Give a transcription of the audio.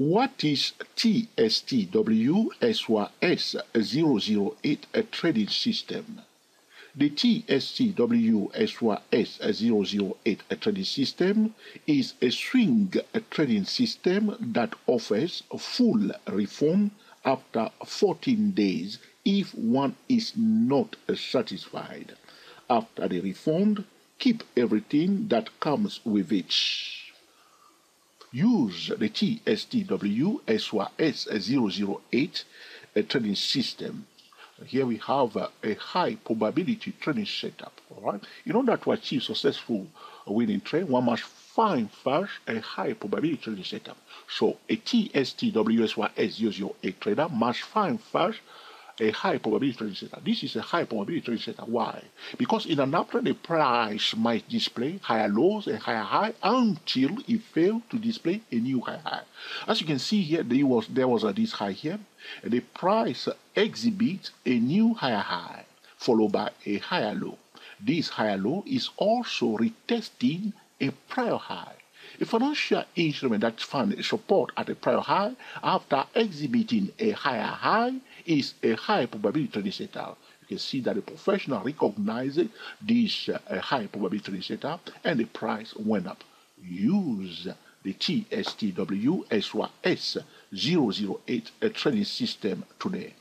What is TSTW SYS 008 trading system? The TSTW SYS 008 trading system is a swing trading system that offers full reform after 14 days if one is not satisfied. After the refund, keep everything that comes with it. Use the TSTW SYS 008 trading system. Here we have a high probability trading setup. All right? In order to achieve successful winning trade, one must find first a high probability trading setup. So a TSTW SYS 008 trader must find first a high probability trading setup. This is a high probability trading setup. Why? Because in an uptrend, the price might display higher lows and higher high until it failed to display a new higher high. As you can see here, there was this high here. The price exhibits a new higher high followed by a higher low. This higher low is also retesting a prior high. A financial instrument that finds support at a prior high after exhibiting a higher high is a high probability trading setup. You can see that the professional recognizes this high probability trading setup and the price went up. Use the TSTW SYS 008 trading system today.